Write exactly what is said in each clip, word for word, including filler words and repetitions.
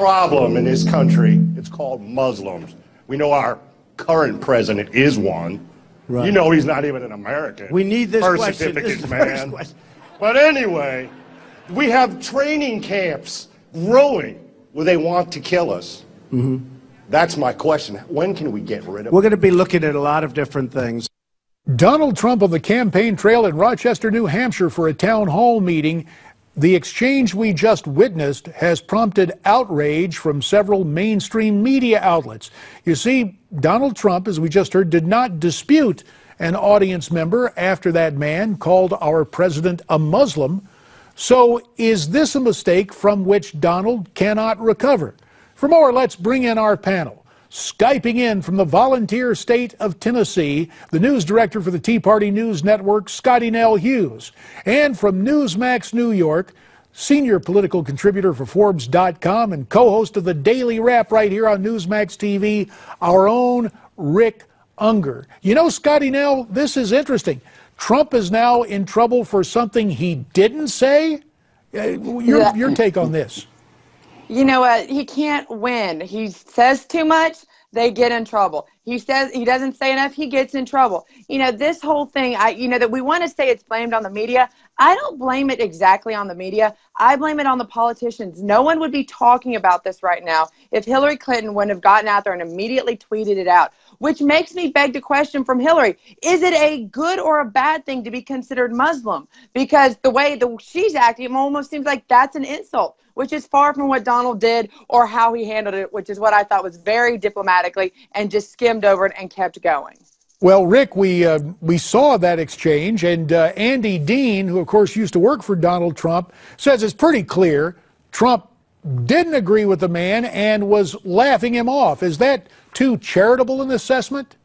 problem in this country. It's called Muslims. We know our current president is one. Right. You know he's not even an American. We need this birth question. Certificate, this man. Question. But anyway, we have training camps growing where they want to kill us. Mm-hmm. That's my question. When can we get rid of it? We're going to be looking at a lot of different things. Donald Trump on the campaign trail in Rochester, New Hampshire for a town hall meeting. The exchange we just witnessed has prompted outrage from several mainstream media outlets. You see, Donald Trump, as we just heard, did not dispute an audience member after that man called our president a Muslim. So is this a mistake from which Donald cannot recover? For more, let's bring in our panel. Skyping in from the volunteer state of Tennessee, the news director for the Tea Party News Network, Scottie Nell Hughes. And from Newsmax New York, senior political contributor for Forbes dot com and co-host of The Daily Wrap right here on Newsmax T V, our own Rick Unger. You know, Scottie Nell, this is interesting. Trump is now in trouble for something he didn't say? Your, your take on this. You know what? He can't win. He says too much, they get in trouble. He says he doesn't say enough, he gets in trouble. You know, this whole thing, I, you know, that we want to say it's blamed on the media. I don't blame it exactly on the media. I blame it on the politicians. No one would be talking about this right now if Hillary Clinton wouldn't have gotten out there and immediately tweeted it out, which makes me beg the question from Hillary. Is it a good or a bad thing to be considered Muslim? Because the way the, she's acting, it almost seems like that's an insult, which is far from what Donald did or how he handled it, which is what I thought was very diplomatically and just skimmed over it and kept going. Well, Rick, we, uh, we saw that exchange, and uh, Andy Dean, who, of course, used to work for Donald Trump, says it's pretty clear Trump didn't agree with the man and was laughing him off. Is that too charitable an assessment?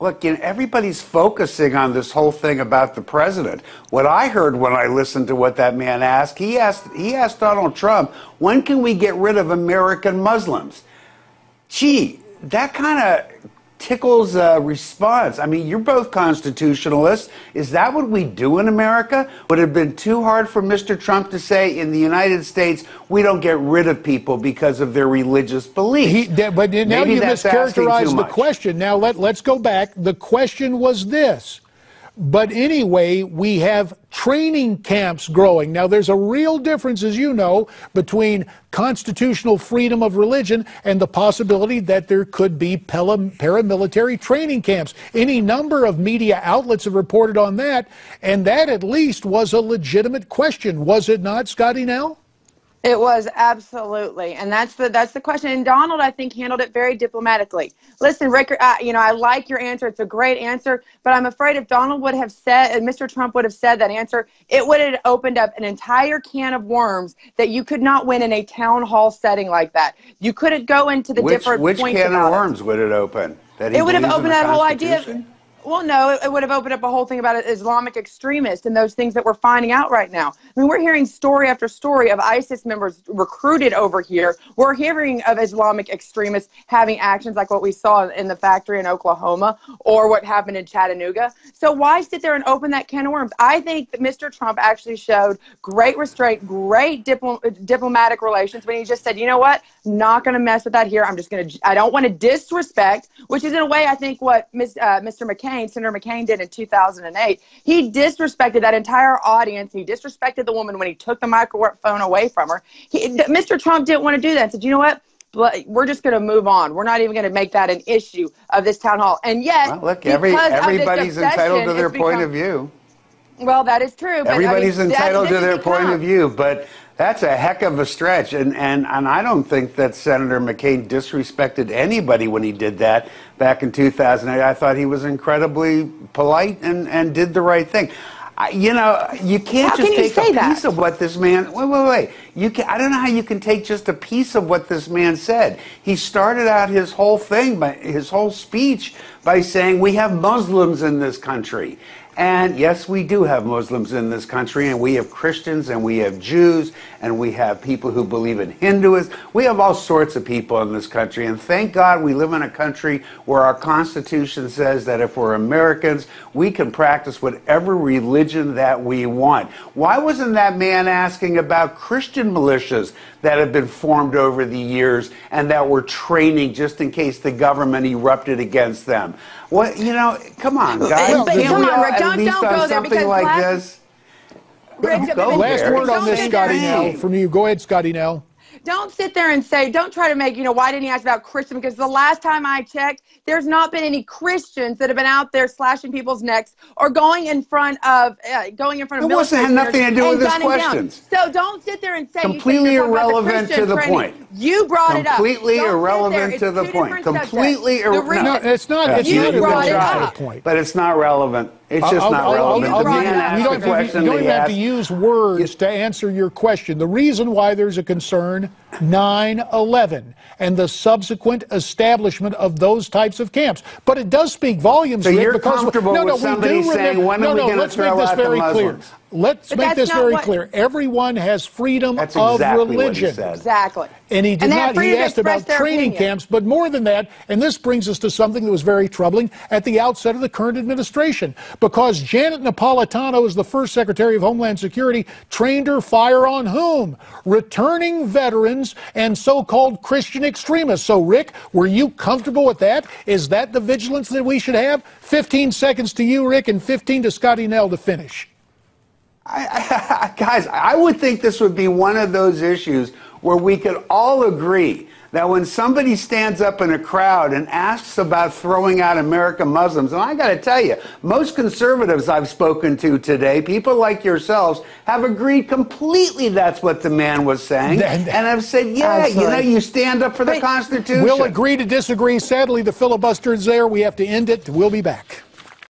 Look, you know, everybody's focusing on this whole thing about the president. What I heard when I listened to what that man asked, he asked, he asked Donald Trump, when can we get rid of American Muslims? Gee, that kind of tickles a response. I mean, you're both constitutionalists. Is that what we do in America? Would it have been too hard for Mister Trump to say in the United States, we don't get rid of people because of their religious beliefs? He, but now you mischaracterized the question. Now let, let's go back. The question was this. But anyway, we have training camps growing. Now, there's a real difference, as you know, between constitutional freedom of religion and the possibility that there could be paramilitary training camps. Any number of media outlets have reported on that, and that at least was a legitimate question. Was it not, Scottie Nell? It was, absolutely, and that's the that's the question. And Donald, I think, handled it very diplomatically. Listen, Rick, uh, you know, I like your answer. It's a great answer, but I'm afraid if Donald would have said, and Mister Trump would have said that answer, it would have opened up an entire can of worms that you could not win in a town hall setting like that. You couldn't go into the which, different which points can of worms it. Would it open? That it would have opened that whole idea of, well, no, it would have opened up a whole thing about Islamic extremists and those things that we're finding out right now. I mean, we're hearing story after story of ISIS members recruited over here. We're hearing of Islamic extremists having actions like what we saw in the factory in Oklahoma or what happened in Chattanooga. So why sit there and open that can of worms? I think that Mister Trump actually showed great restraint, great dipl- diplomatic relations when he just said, you know what, I'm not going to mess with that here. I'm just going to, I don't want to disrespect, which is in a way, I think, what Miz, uh, Mister McCain, Senator McCain did in two thousand eight. He disrespected that entire audience. He disrespected the woman when he took the microphone away from her. He, Mister Trump didn't want to do that. He said, you know what? We're just going to move on. We're not even going to make that an issue of this town hall. And yet, well, look, every, everybody's entitled to their become, point of view. Well, that is true. But everybody's I mean, entitled to their become. point of view, but that's a heck of a stretch, and, and, and I don't think that Senator McCain disrespected anybody when he did that back in two thousand eight. I thought he was incredibly polite and, and did the right thing. I, you know, you can't how just can take a that? piece of what this man... Wait, wait, wait. You can, I don't know how you can take just a piece of what this man said. He started out his whole thing, by, his whole speech, by saying, we have Muslims in this country. And yes, we do have Muslims in this country, and we have Christians, and we have Jews, and we have people who believe in Hinduism. We have all sorts of people in this country, and thank God we live in a country where our Constitution says that if we're Americans, we can practice whatever religion that we want. Why wasn't that man asking about Christian Christian militias that have been formed over the years and that were training just in case the government erupted against them. Well, you know, come on, guys. Well, Can't come we on, all Rick, at don't, least don't on go something there like black, this? Rick, go last there. word on this, Scottie Nell, from you. Go ahead, Scottie Nell. Don't sit there and say, don't try to make, you know, why didn't he ask about Christian? Because the last time I checked, there's not been any Christians that have been out there slashing people's necks or going in front of, uh, going in front of. It wasn't had nothing to do with this question. So don't sit there and say. Completely irrelevant to the point. You brought it up. Completely irrelevant to the point. Completely irrelevant. No, it's not. It's not irrelevant to the point. But it's not relevant. It's just I'll, not I'll, relevant. I'll, I'll, you, you don't, you, you don't have asked. to use words to answer your question. The reason why there's a concern, nine eleven and the subsequent establishment of those types of camps. But it does speak volumes. So Rick, you're because, comfortable no, no, with somebody saying, when are no, we no, going to throw out the Muslims? Clear. Let's but make this very what, clear. Everyone has freedom that's of exactly religion. What he said. Exactly. And he did and not. He asked about training opinion. camps, but more than that. And this brings us to something that was very troubling at the outset of the current administration, because Janet Napolitano, as the first Secretary of Homeland Security, trained her fire on whom? Returning veterans and so-called Christian extremists. So, Rick, were you comfortable with that? Is that the vigilance that we should have? fifteen seconds to you, Rick, and fifteen to Scottie Nell to finish. I, I, guys, I would think this would be one of those issues where we could all agree that when somebody stands up in a crowd and asks about throwing out American Muslims, and I got to tell you, most conservatives I've spoken to today, people like yourselves, have agreed completely that's what the man was saying, and have said, yeah, Absolutely. you know, you stand up for the Wait, Constitution. We'll agree to disagree. Sadly, the filibuster is there. We have to end it. We'll be back.